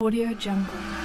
AudioJungle.